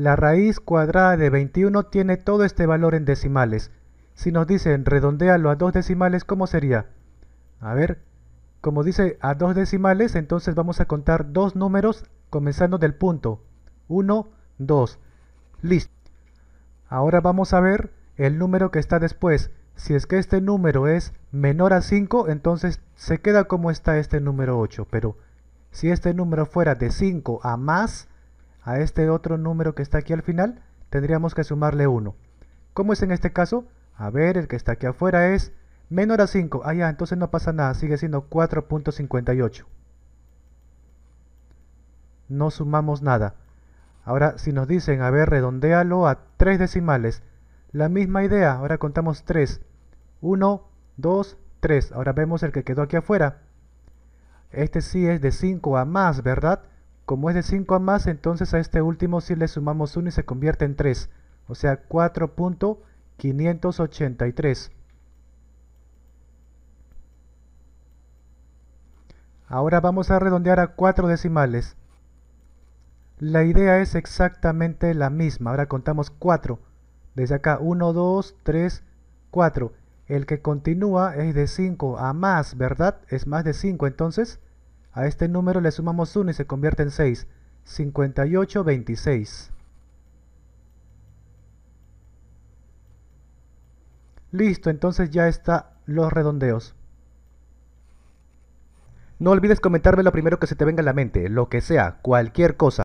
La raíz cuadrada de 21 tiene todo este valor en decimales. Si nos dicen redondéalo a dos decimales, ¿cómo sería? A ver, como dice a dos decimales, entonces vamos a contar dos números comenzando del punto. 1, 2. Listo. Ahora vamos a ver el número que está después. Si es que este número es menor a 5, entonces se queda como está este número 8. Pero si este número fuera de 5 a más, a este otro número que está aquí al final, tendríamos que sumarle 1. ¿Cómo es en este caso? A ver, el que está aquí afuera es menor a 5. Ah, ya, entonces no pasa nada, sigue siendo 4.58. No sumamos nada. Ahora, si nos dicen, a ver, redondéalo a 3 decimales. La misma idea, ahora contamos 3. 1, 2, 3. Ahora vemos el que quedó aquí afuera. Este sí es de 5 a más, ¿verdad? Como es de 5 a más, entonces a este último sí le sumamos 1 y se convierte en 3. O sea, 4.583. Ahora vamos a redondear a 4 decimales. La idea es exactamente la misma. Ahora contamos 4. Desde acá, 1, 2, 3, 4. El que continúa es de 5 a más, ¿verdad? Es más de 5, entonces a este número le sumamos 1 y se convierte en 6. 58, 26. Listo, entonces ya están los redondeos. No olvides comentarme lo primero que se te venga a la mente, lo que sea, cualquier cosa.